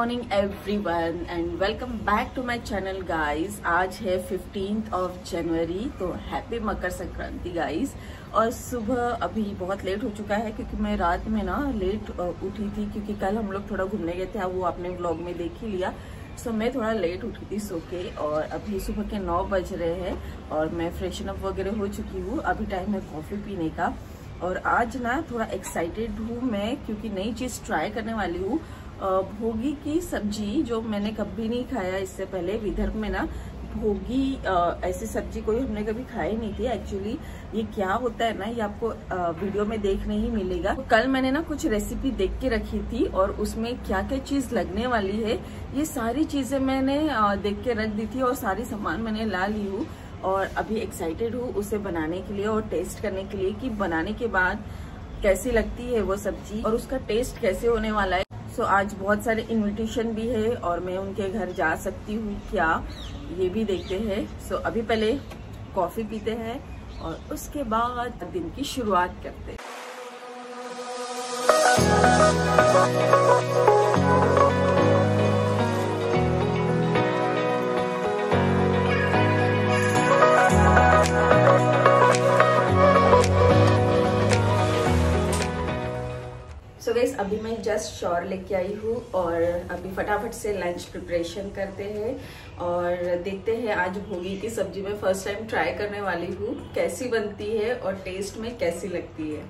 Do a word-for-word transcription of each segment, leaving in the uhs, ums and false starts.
Morning everyone and welcome back to my channel guys. आज है fifteenth of January, तो happy Makar Sankranti guys. और सुबह अभी बहुत लेट हो चुका है क्योंकि मैं रात में ना लेट उठी थी, क्योंकि कल हम लोग थोड़ा घूमने गए थे, वो आपने व्लॉग में देख ही लिया। सो मैं थोड़ा लेट उठी थी सो के, और अभी सुबह के नौ बज रहे हैं और मैं फ्रेशन अप वगैरह हो चुकी हूँ। अभी टाइम है कॉफ़ी पीने का। और आज ना थोड़ा एक्साइटेड हूँ मैं, क्योंकि नई चीज़ ट्राई करने वाली हूँ, भोगी की सब्जी, जो मैंने कभी नहीं खाया इससे पहले। विदर्भ में ना भोगी ऐसी सब्जी कोई हमने कभी खाई नहीं थी। एक्चुअली ये क्या होता है ना, ये आपको वीडियो में देखने ही मिलेगा। तो कल मैंने ना कुछ रेसिपी देख के रखी थी और उसमें क्या क्या चीज़ लगने वाली है ये सारी चीज़ें मैंने देख के रख दी थी और सारी सामान मैंने ला ली हूँ। और अभी एक्साइटेड हूँ उसे बनाने के लिए और टेस्ट करने के लिए कि बनाने के बाद कैसी लगती है वो सब्जी और उसका टेस्ट कैसे होने वाला है। सो so, आज बहुत सारे इन्विटेशन भी है और मैं उनके घर जा सकती हूँ क्या, ये भी देखते हैं। सो so, अभी पहले कॉफ़ी पीते हैं और उसके बाद दिन की शुरुआत करते हैं। सो गाइस, अभी मैं जस्ट शॉवर लेके आई हूँ और अभी फटाफट से लंच प्रिपरेशन करते हैं और देखते हैं आज भोगी की सब्जी में फर्स्ट टाइम ट्राई करने वाली हूँ कैसी बनती है और टेस्ट में कैसी लगती है।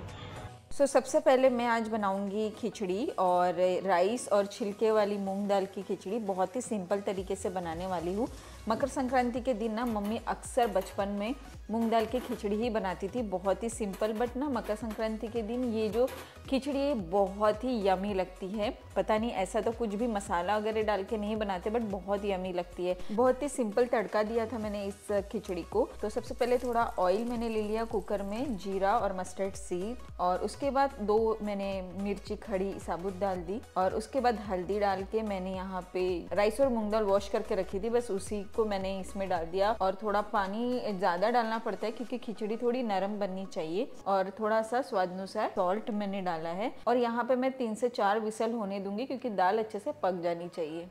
सो so, सबसे पहले मैं आज बनाऊंगी खिचड़ी, और राइस और छिलके वाली मूंग दाल की खिचड़ी बहुत ही सिंपल तरीके से बनाने वाली हूँ। मकर संक्रांति के दिन ना मम्मी अक्सर बचपन में मूंग दाल की खिचड़ी ही बनाती थी, बहुत ही सिंपल। बट ना मकर संक्रांति के दिन ये जो खिचड़ी है बहुत ही यमी लगती है। पता नहीं, ऐसा तो कुछ भी मसाला वगैरह डाल के नहीं बनाते, बट बहुत यमी लगती है। बहुत ही सिंपल तड़का दिया था मैंने इस खिचड़ी को। तो सबसे पहले थोड़ा ऑयल मैंने ले लिया कुकर में, जीरा और मस्टर्ड सीड, और उसके उसके बाद दो मैंने मिर्ची खड़ी साबुत डाल दी, और उसके बाद हल्दी डाल के मैंने यहाँ पे राइस और मूंग दाल वॉश करके रखी थी, बस उसी को मैंने इसमें डाल दिया। और थोड़ा पानी ज्यादा डालना पड़ता है क्योंकि खिचड़ी थोड़ी नरम बननी चाहिए, और थोड़ा सा स्वाद अनुसार सॉल्ट मैंने डाला है। और यहाँ पे मैं तीन से चार विसल होने दूंगी क्योंकि दाल अच्छे से पक जानी चाहिए।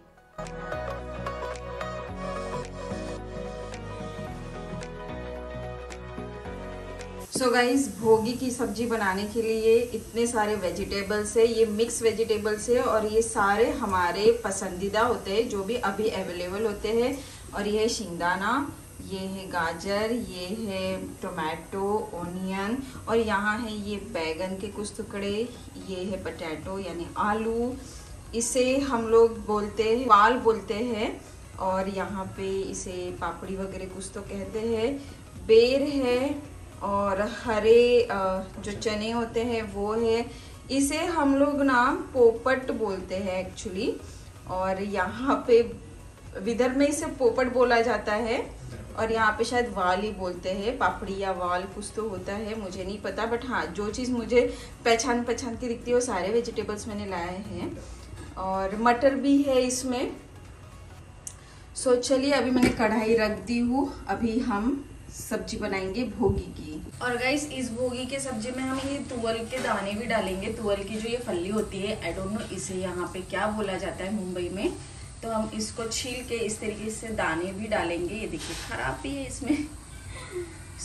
सो so गाइस, भोगी की सब्जी बनाने के लिए इतने सारे वेजिटेबल्स है, ये मिक्स वेजिटेबल्स है, और ये सारे हमारे पसंदीदा होते हैं जो भी अभी अवेलेबल होते हैं। और ये है शिंगदाना, ये है गाजर, ये है टोमेटो, ओनियन, और यहाँ है ये बैगन के कुछ टुकड़े, ये है पटैटो यानी आलू, इसे हम लोग बोलते हैं पाल बोलते हैं, और यहाँ पे इसे पापड़ी वगैरह कुछ तो कहते हैं। बेर है, और हरे जो चने होते हैं वो है, इसे हम लोग ना पोपट बोलते हैं एक्चुअली, और यहाँ पे विदर्भ में इसे पोपट बोला जाता है और यहाँ पे शायद वाल ही बोलते हैं, पापड़ी या वाल कुछ तो होता है, मुझे नहीं पता। बट हाँ, जो चीज़ मुझे पहचान पहचान के दिखती है वो सारे वेजिटेबल्स मैंने लाए हैं, और मटर भी है इसमें। सो चलिए, अभी मैंने कढ़ाई रख दी हूँ, अभी हम सब्जी बनाएंगे भोगी की। और गाइस, इस भोगी के सब्जी में हम ये तुअल के दाने भी डालेंगे। तुअल की जो ये फली होती है, आई डोंट नो इसे यहाँ पे क्या बोला जाता है मुंबई में, तो हम इसको छील के इस तरीके से दाने भी डालेंगे। ये देखिए, खराब भी है इसमें।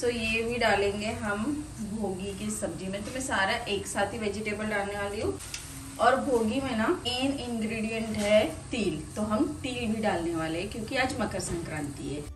सो ये भी डालेंगे हम भोगी की सब्जी में। तो मैं सारा एक साथ ही वेजिटेबल डालने वाली हूँ। और भोगी में ना मेन इंग्रेडिएंट है तिल, तो हम तिल भी डालने वाले हैं क्योंकि आज मकर संक्रांति है।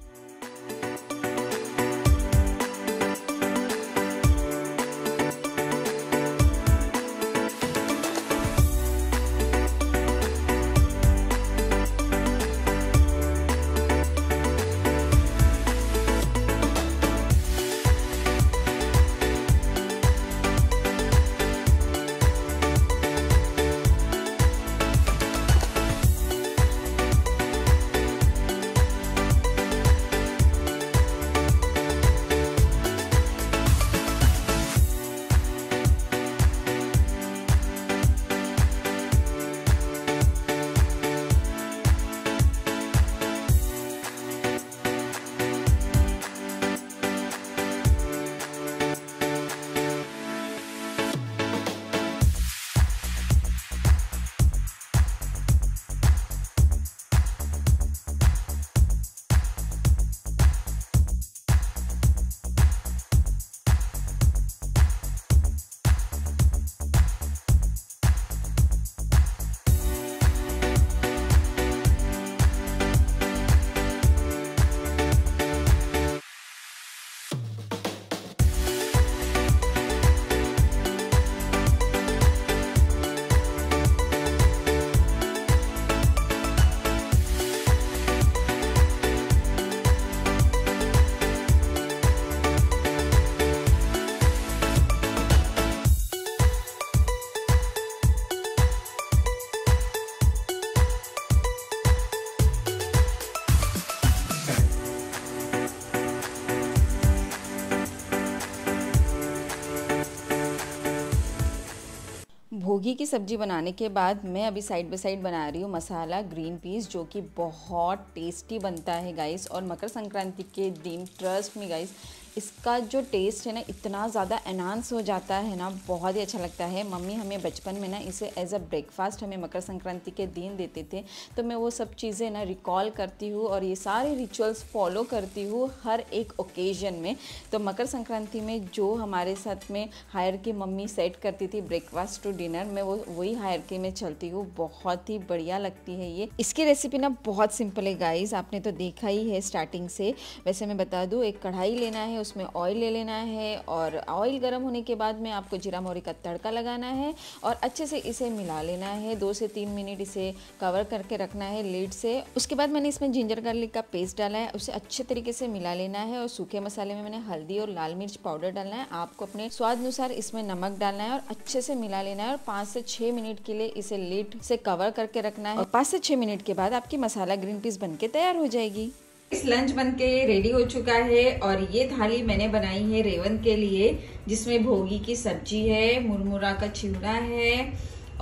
भोगी की सब्ज़ी बनाने के बाद मैं अभी साइड बाय साइड बना रही हूँ मसाला ग्रीन पीस, जो कि बहुत टेस्टी बनता है गाइस। और मकर संक्रांति के दिन ट्रस्ट में गाइस इसका जो टेस्ट है ना इतना ज़्यादा एनहांस हो जाता है ना, बहुत ही अच्छा लगता है। मम्मी हमें बचपन में ना इसे एज अ ब्रेकफास्ट हमें मकर संक्रांति के दिन देते थे, तो मैं वो सब चीज़ें ना रिकॉल करती हूँ और ये सारे रिचुअल्स फॉलो करती हूँ हर एक ओकेजन में। तो मकर संक्रांति में जो हमारे साथ में हायरकी मम्मी सेट करती थी ब्रेकफास्ट टू डिनर, मैं वो वही हायरकी में चलती हूँ। बहुत ही बढ़िया लगती है ये। इसकी रेसिपी ना बहुत सिंपल है गाइज़, आपने तो देखा ही है स्टार्टिंग से। वैसे मैं बता दूँ, एक कढ़ाई लेना है, उसमें ऑयल ले लेना है और ऑयल गर्म होने के बाद में आपको जीरा मोहरी का तड़का लगाना है और अच्छे से इसे मिला लेना है। दो से तीन मिनट इसे कवर करके रखना है लीड से। उसके बाद मैंने इसमें जिंजर गार्लिक का पेस्ट डाला है, उसे अच्छे तरीके से मिला लेना है। और सूखे मसाले में मैंने हल्दी और लाल मिर्च पाउडर डालना है, आपको अपने स्वाद अनुसार इसमें नमक डालना है और अच्छे से मिला लेना है। और पाँच से छः मिनट के लिए इसे लीड से कवर करके रखना है और पाँच से छः मिनट के बाद आपकी मसाला ग्रीन पीस बन के तैयार हो जाएगी। इस लंच बन के रेडी हो चुका है। और ये थाली मैंने बनाई है रेवन के लिए, जिसमें भोगी की सब्जी है, मुरमुरा का चिवड़ा है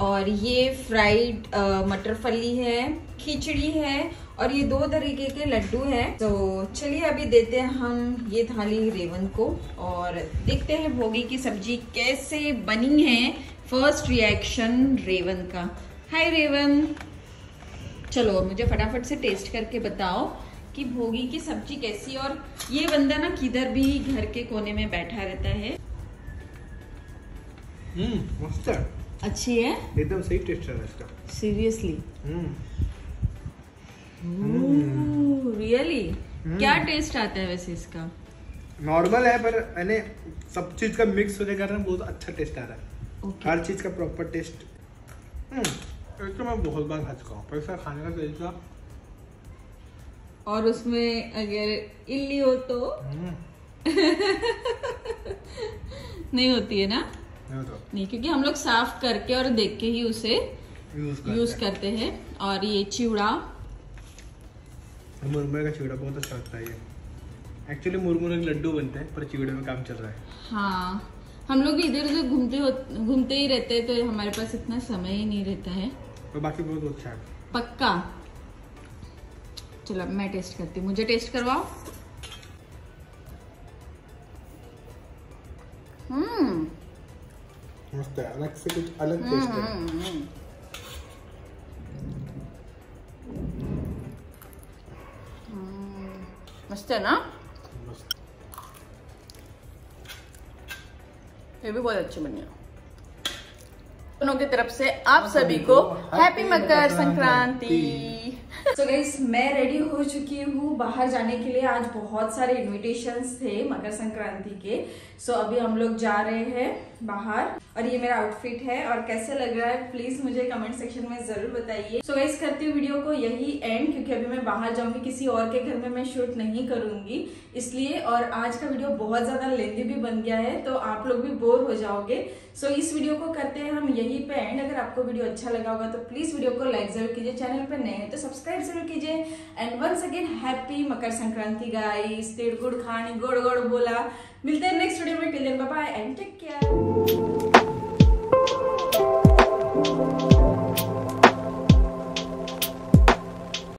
और ये फ्राइड मटर फली है, खिचड़ी है और ये दो तरीके के लड्डू हैं। तो चलिए अभी देते हैं हम ये थाली रेवन को और देखते हैं भोगी की सब्जी कैसे बनी है। फर्स्ट रिएक्शन रेवन का। हाय रेवन, चलो मुझे फटाफट से टेस्ट करके बताओ कि भोगी की सब्जी कैसी। और ये बंदा ना किधर भी घर के कोने में बैठा रहता है। हम्म, मस्त है, अच्छी है, एकदम सही टेस्ट है इसका। सीरियसली हम्म, रियली क्या टेस्ट आता है वैसे इसका? नॉर्मल है पर मैंने सब चीज का मिक्स होने के कारण बहुत अच्छा टेस्ट आ रहा है। okay. हर चीज का प्रॉपर टेस्ट। हम्म, तो मैं बहुत बार खा चुका हूँ पर इसका खाने का तरीका, और उसमें अगर इल्ली हो तो नहीं होती है ना? नहीं, तो। नहीं, क्योंकि हम लोग साफ करके और देख के ही उसे यूज करते, यूज करते हैं। और ये चिवड़ा, मुरमुरे का चिवड़ा बहुत अच्छा लगता है। ये एक्चुअली मुरमुरे के लड्डू बनते हैं पर चिवड़े में काम चल रहा है। हाँ, हम लोग इधर उधर घूमते घूमते ही रहते हैं तो हमारे पास इतना समय ही नहीं रहता है। तो बाकी बहुत अच्छा है, पक्का। चलो मैं टेस्ट करती हूँ, मुझे टेस्ट करवाओ। हम्म, मस्त है, अलग से कुछ अलग टेस्ट है। हम्म, मस्त है ना? ये भी बहुत अच्छी बनी है। दोनों की तरफ से आप सभी को हैप्पी मकर संक्रांति। तो गाइस मैं रेडी हो चुकी हूँ बाहर जाने के लिए। आज बहुत सारे इन्विटेशंस थे मकर संक्रांति के, सो अभी हम लोग जा रहे हैं बाहर। और ये मेरा आउटफिट है और कैसे लग रहा है प्लीज मुझे कमेंट सेक्शन में जरूर बताइए। सो गाइस करती हूँ वीडियो को यही एंड, क्योंकि अभी मैं बाहर जाऊंगी, किसी और के घर में मैं शूट नहीं करूंगी इसलिए। और आज का वीडियो बहुत ज्यादा लेंथी भी बन गया है तो आप लोग भी बोर हो जाओगे। सो इस वीडियो को करते हैं हम यहीं पे एंड। अगर आपको वीडियो अच्छा लगा होगा तो प्लीज वीडियो को लाइक जरूर कीजिए, चैनल पर नए हैं तो सब्सक्राइब जरूर कीजिए। And once again happy Makar Sankranti guys. तिल गुड़ खानी गोड़ गोड़ बोला। मिलते हैं नेक्स्ट वीडियो में, till then bye bye and take care.